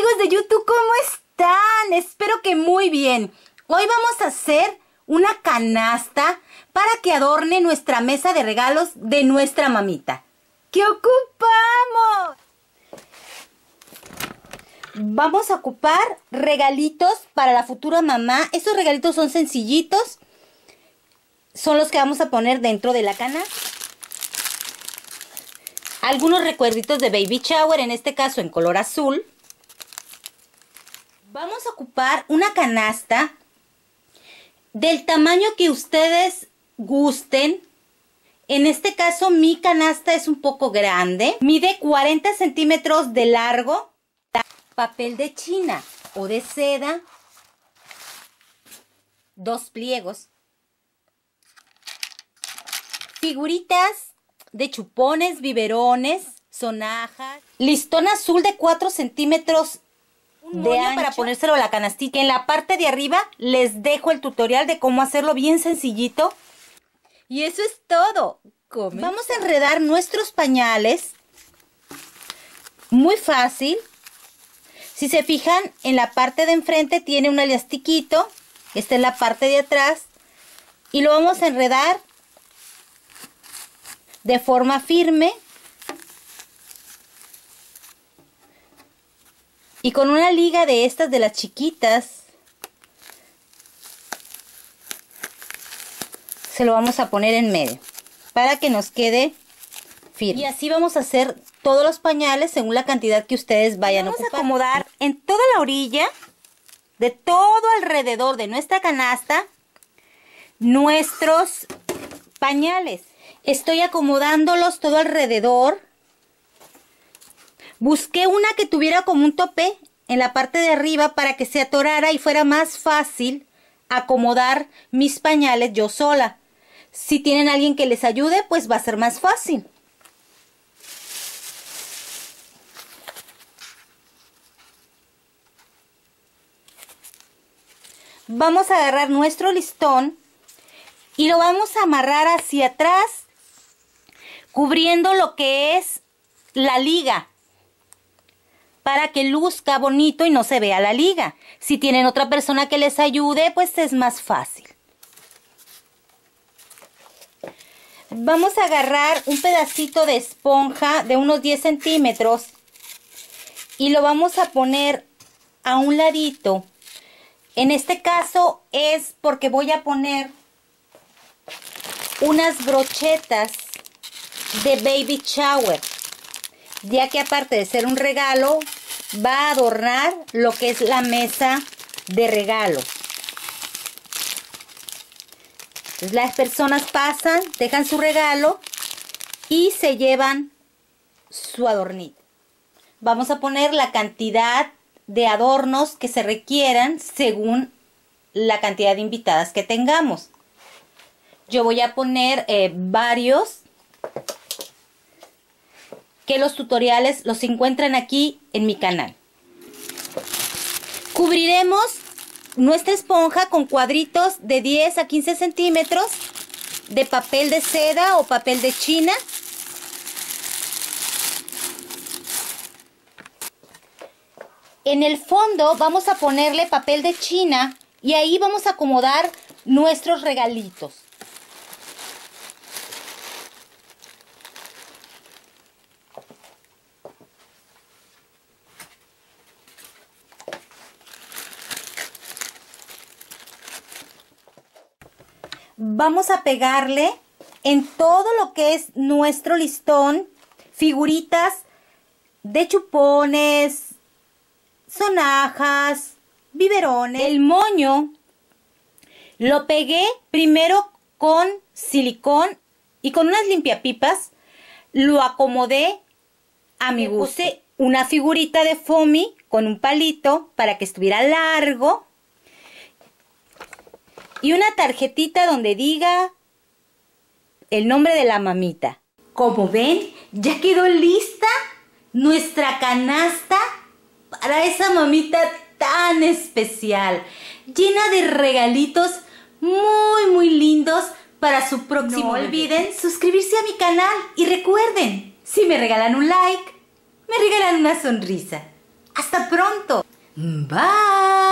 amigos de YouTube, ¿cómo están? Espero que muy bien. Hoy vamos a hacer una canasta para que adorne nuestra mesa de regalos de nuestra mamita. ¿Qué ocupamos? Vamos a ocupar regalitos para la futura mamá. Estos regalitos son sencillitos. Son los que vamos a poner dentro de la canasta. Algunos recuerditos de baby shower, en este caso en color azul. Vamos a ocupar una canasta del tamaño que ustedes gusten. En este caso mi canasta es un poco grande. Mide 40 centímetros de largo. Papel de china o de seda. 2 pliegos. Figuritas de chupones, biberones, sonajas, listón azul de 4 centímetros de ancho para ponérselo a la canastita. En la parte de arriba les dejo el tutorial de cómo hacerlo bien sencillito. Y eso es todo. Vamos a enredar nuestros pañales. Muy fácil. Si se fijan, en la parte de enfrente tiene un elastiquito. Esta es la parte de atrás. Y lo vamos a enredar de forma firme y con una liga de estas de las chiquitas se lo vamos a poner en medio para que nos quede firme, y así vamos a hacer todos los pañales según la cantidad que ustedes vayan a ocupar. Vamos a acomodar en toda la orilla de todo alrededor de nuestra canasta nuestros pañales. Estoy acomodándolos todo alrededor. Busqué una que tuviera como un topé en la parte de arriba para que se atorara y fuera más fácil acomodar mis pañales yo sola. Si tienen a alguien que les ayude, pues va a ser más fácil. Vamos a agarrar nuestro listón y lo vamos a amarrar hacia atrás, cubriendo lo que es la liga, para que luzca bonito y no se vea la liga. Si tienen otra persona que les ayude, pues es más fácil. Vamos a agarrar un pedacito de esponja de unos 10 centímetros y lo vamos a poner a un ladito. En este caso es porque voy a poner unas brochetas de baby shower, ya que aparte de ser un regalo va a adornar lo que es la mesa de regalo. Entonces, las personas pasan, dejan su regalo y se llevan su adornito. Vamos a poner la cantidad de adornos que se requieran según la cantidad de invitadas que tengamos. Yo voy a poner varios, que los tutoriales los encuentran aquí en mi canal. Cubriremos nuestra esponja con cuadritos de 10 a 15 centímetros de papel de seda o papel de china. En el fondo vamos a ponerle papel de china y ahí vamos a acomodar nuestros regalitos. Vamos a pegarle en todo lo que es nuestro listón figuritas de chupones, sonajas, biberones. El moño lo pegué primero con silicón y con unas limpiapipas lo acomodé a mi gusto. Puse una figurita de foamy con un palito para que estuviera largo. Y una tarjetita donde diga el nombre de la mamita. Como ven, ya quedó lista nuestra canasta para esa mamita tan especial. Llena de regalitos muy lindos para su próximo. No olviden suscribirse a mi canal y recuerden, si me regalan un like, me regalan una sonrisa. ¡Hasta pronto! ¡Bye!